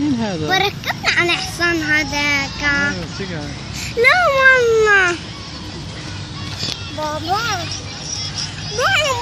مين هذا؟ وركبنا على حصان هذاك. لا والله بابا.